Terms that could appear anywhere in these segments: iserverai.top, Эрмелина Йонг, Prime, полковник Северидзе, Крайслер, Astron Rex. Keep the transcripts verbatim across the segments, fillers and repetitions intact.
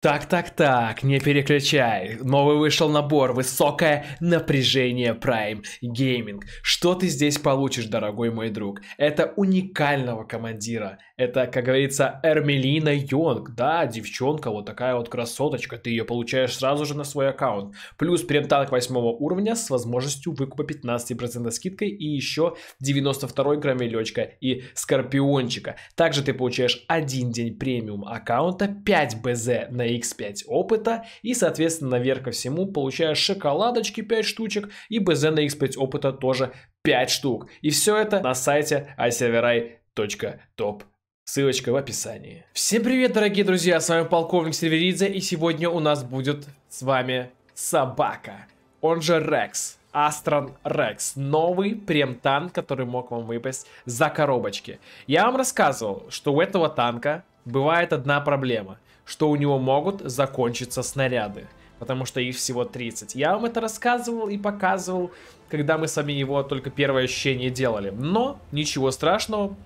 Так, так, так, не переключай. Новый вышел набор, высокое напряжение Prime Gaming. Что ты здесь получишь, дорогой мой друг? Это уникального командира. Это, как говорится, Эрмелина Йонг. Да, девчонка, вот такая вот красоточка. Ты ее получаешь сразу же на свой аккаунт. Плюс прем-танк восьмого уровня с возможностью выкупа пятнадцати процентов скидкой и еще девяносто второй громилечка и скорпиончика. Также ты получаешь один день премиум аккаунта, пять БЗ на икс пять опыта и, соответственно, наверх ко всему получаешь шоколадочки пять штучек и БЗ на икс пять опыта тоже пять штук. И все это на сайте айсерверай точка топ. Ссылочка в описании. Всем привет, дорогие друзья, с вами полковник Северидзе, и сегодня у нас будет с вами собака, он же Рекс, Astron Rex, новый прем-танк, который мог вам выпасть за коробочки. Я вам рассказывал, что у этого танка бывает одна проблема, что у него могут закончиться снаряды, потому что их всего тридцать. Я вам это рассказывал и показывал, когда мы с вами его только первое ощущение делали, но ничего страшного.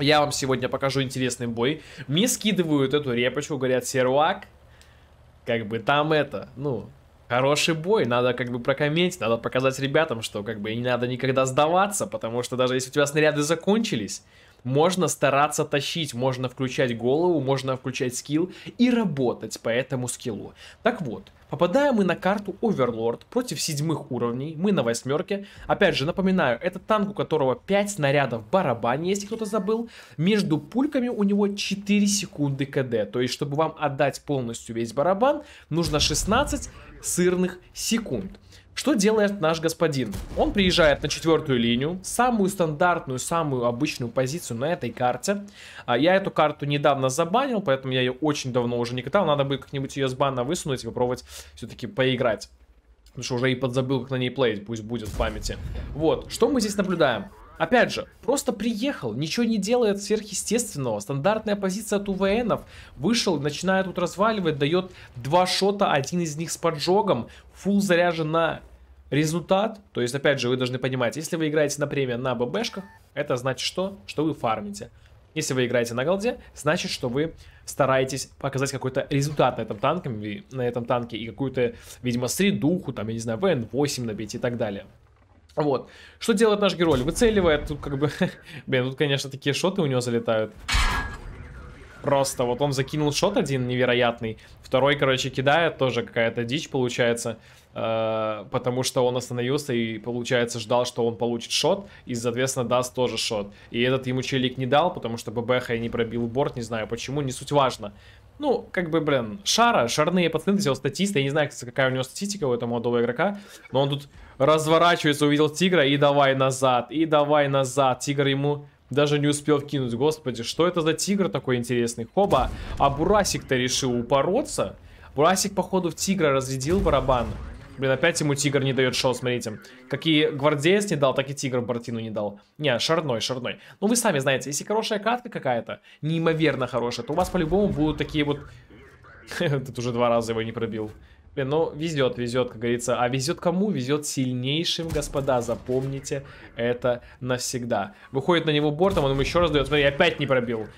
Я вам сегодня покажу интересный бой. Мне скидывают эту репочку, говорят, сервак, как бы там это, ну, хороший бой, надо как бы прокомментить, надо показать ребятам, что как бы не надо никогда сдаваться, потому что даже если у тебя снаряды закончились, можно стараться тащить, можно включать голову, можно включать скилл и работать по этому скиллу. Так вот, попадаем мы на карту Оверлорд против седьмых уровней, мы на восьмерке. Опять же, напоминаю, это танк, у которого пять снарядов в барабане, если кто-то забыл. Между пульками у него четыре секунды КД, то есть, чтобы вам отдать полностью весь барабан, нужно шестнадцать сырных секунд. Что делает наш господин? Он приезжает на четвертую линию, самую стандартную, самую обычную позицию на этой карте. Я эту карту недавно забанил, поэтому я ее очень давно уже не катал. Надо бы как-нибудь ее с бана высунуть и попробовать все-таки поиграть. Потому что уже и подзабыл, как на ней плеить, пусть будет в памяти. Вот, что мы здесь наблюдаем? Опять же, просто приехал, ничего не делает сверхъестественного. Стандартная позиция от УВНов. Вышел, начинает тут разваливать, дает два шота, один из них с поджогом. Фулл заряжен на результат. То есть, опять же, вы должны понимать, если вы играете на премии на ББшках, это значит что? Что вы фармите. Если вы играете на голде, значит, что вы стараетесь показать какой-то результат на этом танке, на этом танке и какую-то, видимо, средуху, там, я не знаю, вэ эн восемь набить и так далее. Вот, что делает наш герой? Выцеливает, тут как бы, блин, тут, конечно, такие шоты у него залетают. Просто вот он закинул шот один невероятный, второй, короче, кидает, тоже какая-то дичь получается, э, потому что он остановился и, получается, ждал, что он получит шот, и, соответственно, даст тоже шот. И этот ему челик не дал, потому что ББХ не пробил борт, не знаю почему, не суть важно. Ну, как бы, блин, шара, шарные пацаны, взял статиста, я не знаю, какая у него статистика у этого молодого игрока, но он тут разворачивается, увидел тигра, и давай назад, и давай назад, тигр ему... Даже не успел кинуть, господи, что это за тигр такой интересный? Хоба, а Бурасик-то решил упороться. Бурасик, походу, в тигра разрядил барабан. Блин, опять ему тигр не дает шоу, смотрите. Как и гвардеец не дал, так и тигр Бартину не дал. Не, шарной, шарной. Ну, вы сами знаете, если хорошая катка какая-то, неимоверно хорошая, то у вас по-любому будут такие вот... Тут уже два раза его не пробил. Блин, ну, везет, везет, как говорится. А везет кому? Везет сильнейшим, господа. Запомните это навсегда. Выходит на него бортом, он ему еще раз дает. Смотри, опять не пробил.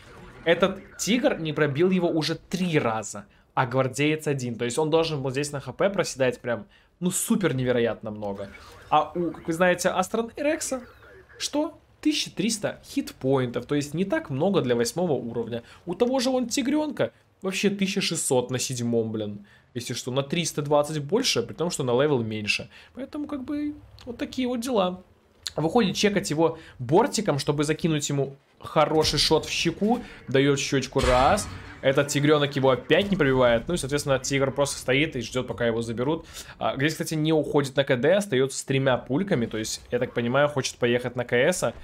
Этот тигр не пробил его уже три раза, а гвардеец один. То есть он должен был здесь на хп проседать прям, ну, супер невероятно много. А у, как вы знаете, Астрон Рекса, что? тысяча триста хитпоинтов. То есть не так много для восьмого уровня. У того же он тигренка. Вообще тысяча шестьсот на седьмом, блин. Если что, на триста двадцать больше, при том, что на левел меньше. Поэтому, как бы, вот такие вот дела. Выходит чекать его бортиком, чтобы закинуть ему хороший шот в щеку. Дает щечку раз. Этот тигренок его опять не пробивает. Ну и, соответственно, тигр просто стоит и ждет, пока его заберут. А, здесь, кстати, не уходит на КД, остается с тремя пульками. То есть, я так понимаю, хочет поехать на КСа.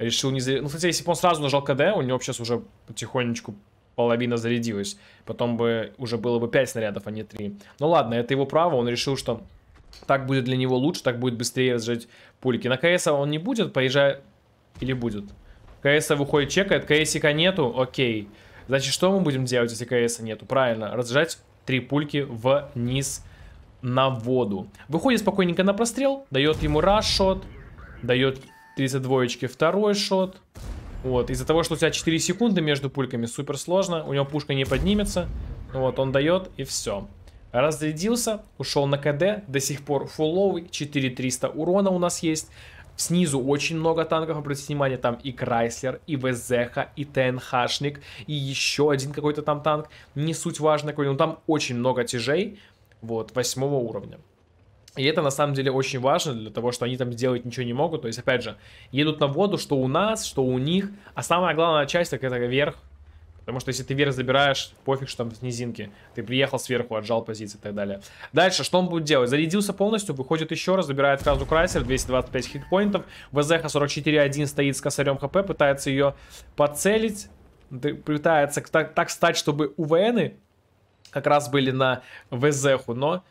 Решил не зарядить. Ну, кстати, если бы он сразу нажал КД, у него сейчас уже потихонечку... половина зарядилась. Потом бы уже было бы пять снарядов, а не три. Ну ладно, это его право. Он решил, что так будет для него лучше, так будет быстрее разжать пульки. На КСа он не будет, поезжает... Или будет? КСа выходит, чекает. КСика нету? Окей. Значит, что мы будем делать, если КСа нету? Правильно, разжать три пульки вниз на воду. Выходит спокойненько на прострел. Дает ему раз шот. Дает тридцать двоечки второй шот. Вот, из-за того, что у тебя четыре секунды между пульками, супер сложно. У него пушка не поднимется. Вот, он дает, и все. Разрядился, ушел на КД, до сих пор фулловый, четыре триста урона у нас есть. Снизу очень много танков, обратите внимание, там и Крайслер, и ВЗХ, и ТНХшник, и еще один какой-то там танк, не суть важно какой, но там очень много тяжей, вот, восьмого уровня. И это на самом деле очень важно для того, что они там делать ничего не могут, то есть, опять же, едут на воду, что у нас, что у них, а самая главная часть, так это верх, потому что если ты вверх забираешь, пофиг, что там низинки. Ты приехал сверху, отжал позиции и так далее. Дальше, что он будет делать? Зарядился полностью, выходит еще раз, забирает сразу Крайслер, двести двадцать пять хитпоинтов. ВЗХ сорок четыре один стоит с косарем ХП, пытается ее подцелить. Пытается так, так стать, чтобы УВНы как раз были на ВЗХу, но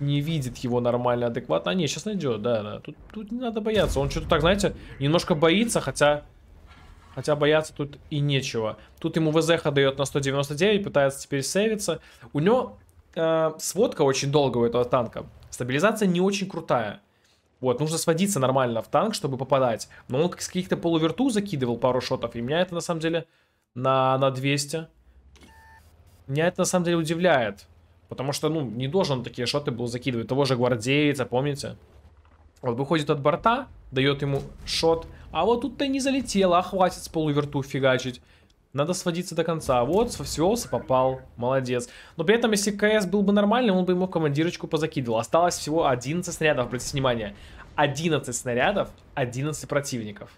не видит его нормально, адекватно. А не, сейчас найдет, да, да. Тут, тут не надо бояться. Он что-то так, знаете, немножко боится, хотя... Хотя бояться тут и нечего. Тут ему ВЗХ дает на сто девяносто девять, пытается теперь сейвиться. У него э, сводка очень долгая у этого танка. Стабилизация не очень крутая. Вот, нужно сводиться нормально в танк, чтобы попадать. Но он с каких-то полуверту закидывал пару шотов. И меня это на самом деле на, на двести. Меня это на самом деле удивляет. Потому что, ну, не должен такие шоты был закидывать. Того же гвардейца, помните? Вот, выходит от борта, дает ему шот. А вот тут-то не залетело, а хватит с полуверту фигачить. Надо сводиться до конца. Вот, свелся, попал. Молодец. Но при этом, если КС был бы нормальным, он бы ему командирочку позакидывал. Осталось всего одиннадцать снарядов, обратите внимание. одиннадцать снарядов, одиннадцать противников.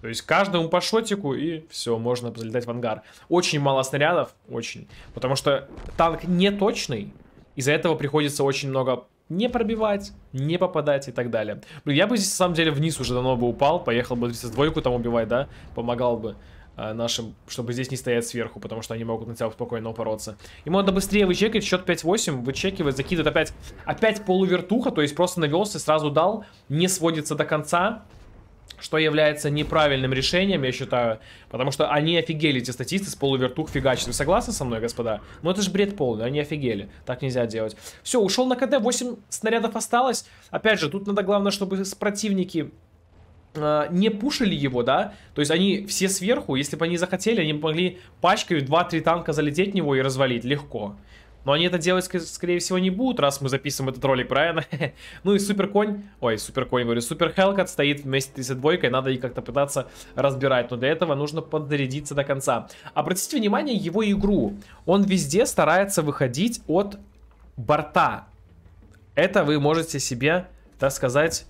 То есть каждому по шотику, и все, можно залетать в ангар. Очень мало снарядов, очень. Потому что танк не точный. Из-за этого приходится очень много... Не пробивать, не попадать и так далее. Блин, я бы здесь, на самом деле, вниз уже давно бы упал. Поехал бы с двойку там убивать, да? Помогал бы э, нашим, чтобы здесь не стоять сверху. Потому что они могут на тебя спокойно упороться. Ему надо быстрее вычекать. Счет пять восемь. Вычекивает, закидывает опять, опять полувертуха. То есть просто навелся, сразу дал. Не сводится до конца. Что является неправильным решением, я считаю. Потому что они офигели, эти статисты с полувертух фигачат. Вы согласны со мной, господа? Ну это же бред полный, они офигели. Так нельзя делать. Все, ушел на КД, восемь снарядов осталось. Опять же, тут надо главное, чтобы противники э, не пушили его, да? То есть они все сверху, если бы они захотели, они могли пачкой в два-три танка залететь в него и развалить легко. Но они это делать, скорее всего, не будут, раз мы записываем этот ролик, правильно? Ну и суперконь, ой, суперконь, говорю, супер Хелкат стоит вместе с тридцать двойкой, надо ей как-то пытаться разбирать. Но для этого нужно подзарядиться до конца. Обратите внимание его игру. Он везде старается выходить от борта. Это вы можете себе, так сказать...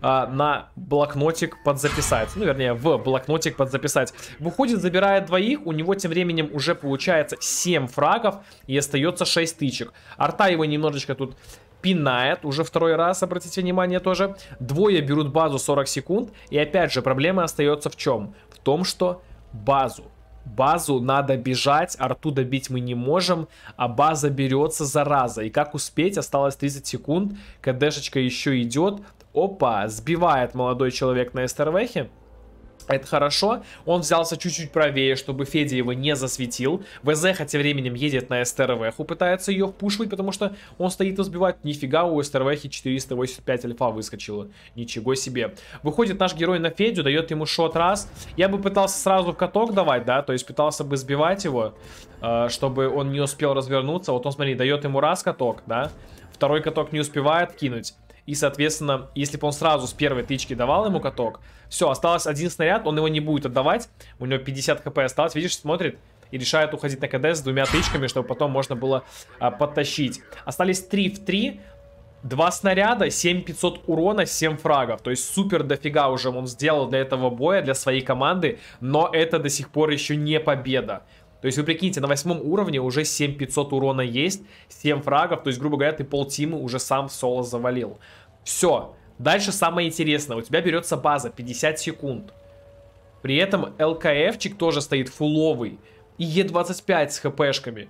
на блокнотик подзаписать. Ну, вернее, в блокнотик подзаписать. Выходит, забирает двоих. У него тем временем уже получается семь фрагов. И остается шесть тычек. Арта его немножечко тут пинает. Уже второй раз, обратите внимание, тоже. Двое берут базу сорок секунд. И опять же, проблема остается в чем? В том, что базу. Базу надо бежать, арту добить мы не можем, а база берется, зараза. И как успеть? Осталось тридцать секунд. КДшечка еще идет. Опа, сбивает молодой человек на эстервехе. Это хорошо. Он взялся чуть-чуть правее, чтобы Федя его не засветил. ВЗХ тем временем едет на эстервеху, пытается ее впушивать, потому что он стоит и сбивает. Нифига, у эстервехи четыреста восемьдесят пять альфа выскочило. Ничего себе. Выходит наш герой на Федю, дает ему шот раз. Я бы пытался сразу в каток давать, да, то есть пытался бы сбивать его, чтобы он не успел развернуться. Вот он, смотри, дает ему раз каток, да. Второй каток не успевает кинуть. И, соответственно, если бы он сразу с первой тычки давал ему каток, все, осталось один снаряд, он его не будет отдавать. У него пятьдесят хп осталось, видишь, смотрит и решает уходить на КД с двумя тычками, чтобы потом можно было а, подтащить. Остались три в три, два снаряда, семь тысяч пятьсот урона, семь фрагов. То есть супер дофига уже он сделал для этого боя, для своей команды, но это до сих пор еще не победа. То есть вы прикиньте, на восьмом уровне уже семь тысяч пятьсот урона есть, семь фрагов, то есть, грубо говоря, ты полтимы уже сам в соло завалил. Все, дальше самое интересное, у тебя берется база, пятьдесят секунд. При этом ЛКФчик тоже стоит фуловый и Е двадцать пять с хпшками.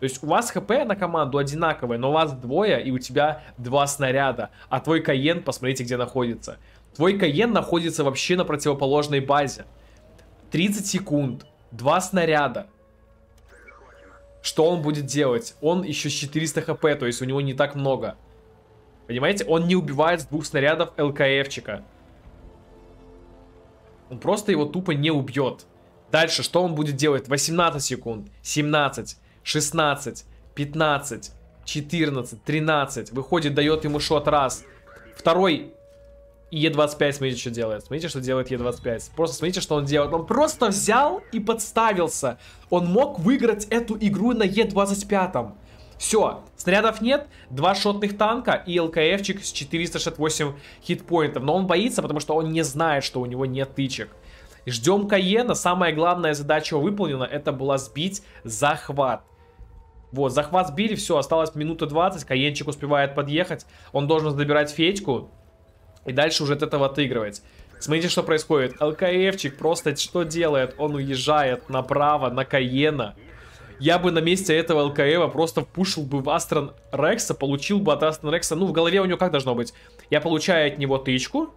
То есть у вас хп на команду одинаковое, но у вас двое и у тебя два снаряда, а твой Каен, посмотрите, где находится. Твой Каен находится вообще на противоположной базе. тридцать секунд, два снаряда. Что он будет делать? Он еще с четыреста хп, то есть у него не так много. Понимаете? Он не убивает с двух снарядов ЛКФчика. Он просто его тупо не убьет. Дальше, что он будет делать? восемнадцать секунд, семнадцать, шестнадцать, пятнадцать, четырнадцать, тринадцать. Выходит, дает ему шот раз. Второй. И Е двадцать пять, смотрите, что делает. Смотрите, что делает Е двадцать пять. Просто смотрите, что он делает. Он просто взял и подставился. Он мог выиграть эту игру на Е двадцать пять. Все, снарядов нет, два шотных танка и ЛКФчик с четырьмя шестьдесят восемью хитпоинтов. Но он боится, потому что он не знает, что у него нет тычек. Ждем Каена. Самая главная задача выполнена. Это была сбить захват. Вот, захват сбили, все, осталось минута двадцать. Каенчик успевает подъехать. Он должен добирать Федьку. И дальше уже от этого отыгрывать. Смотрите, что происходит. ЛКФчик просто что делает? Он уезжает направо на Каена. Я бы на месте этого ЛКФа просто впушил бы в Астрон Рекса, получил бы от Астрон Рекса... Ну, в голове у него как должно быть? Я получаю от него тычку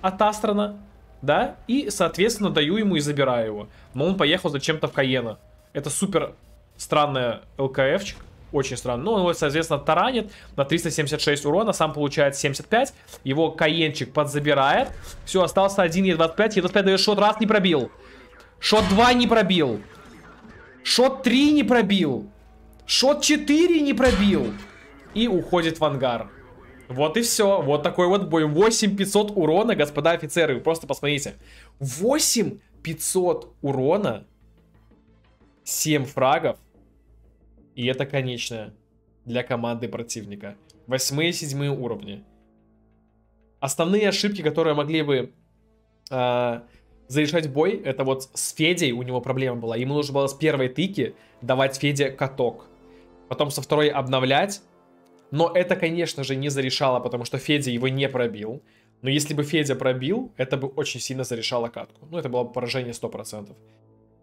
от Астрона, да? И, соответственно, даю ему и забираю его. Но он поехал зачем-то в Каена. Это супер странный ЛКФчик. Очень странно. Ну, он его, соответственно, таранит на триста семьдесят шесть урона. Сам получает семьдесят пять. Его Каенчик подзабирает. Все, остался один Е двадцать пять. Е двадцать пять дает шот раз, не пробил. Шот два не пробил. Шот три не пробил. Шот четыре не пробил. И уходит в ангар. Вот и все. Вот такой вот бой. восемь тысяч пятьсот урона, господа офицеры. Вы просто посмотрите. восемь тысяч пятьсот урона. семь фрагов. И это конечное для команды противника. восьмые-седьмые уровни. Основные ошибки, которые могли бы э, зарешать бой, это вот с Федей у него проблема была. Ему нужно было с первой тыки давать Феде каток. Потом со второй обновлять. Но это, конечно же, не зарешало, потому что Федя его не пробил. Но если бы Федя пробил, это бы очень сильно зарешало катку. Ну, это было бы поражение сто процентов.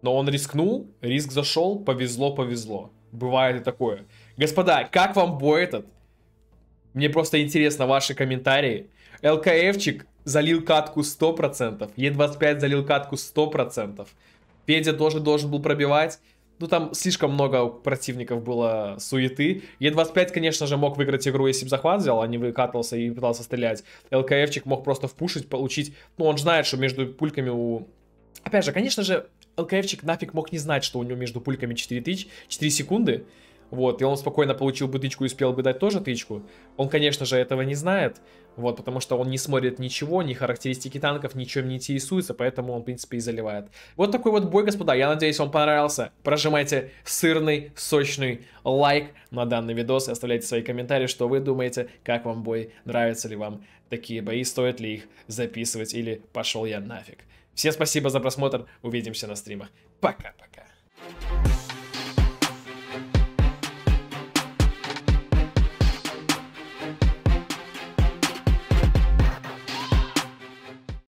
Но он рискнул, риск зашел, повезло, повезло. Бывает и такое. Господа, как вам бой этот? Мне просто интересно ваши комментарии. ЛКФчик залил катку сто процентов. Е двадцать пять залил катку сто процентов. Федя тоже должен был пробивать. Ну там слишком много противников было суеты. Е двадцать пять, конечно же, мог выиграть игру, если бы захват взял, а не выкатывался и пытался стрелять. ЛКФчик мог просто впушить, получить... Ну он же знает, что между пульками у... Опять же, конечно же... ЛКФчик нафиг мог не знать, что у него между пульками четыре, тысяч, четыре секунды. Вот, и он спокойно получил бы тычку и успел бы дать тоже тычку. Он, конечно же, этого не знает. Вот, потому что он не смотрит ничего, ни характеристики танков, ничем не интересуется. Поэтому он, в принципе, и заливает. Вот такой вот бой, господа. Я надеюсь, вам понравился. Прожимайте сырный, сочный лайк на данный видос. И оставляйте свои комментарии, что вы думаете, как вам бой, нравятся ли вам такие бои, стоит ли их записывать или пошел я нафиг. Всем спасибо за просмотр, увидимся на стримах. Пока-пока.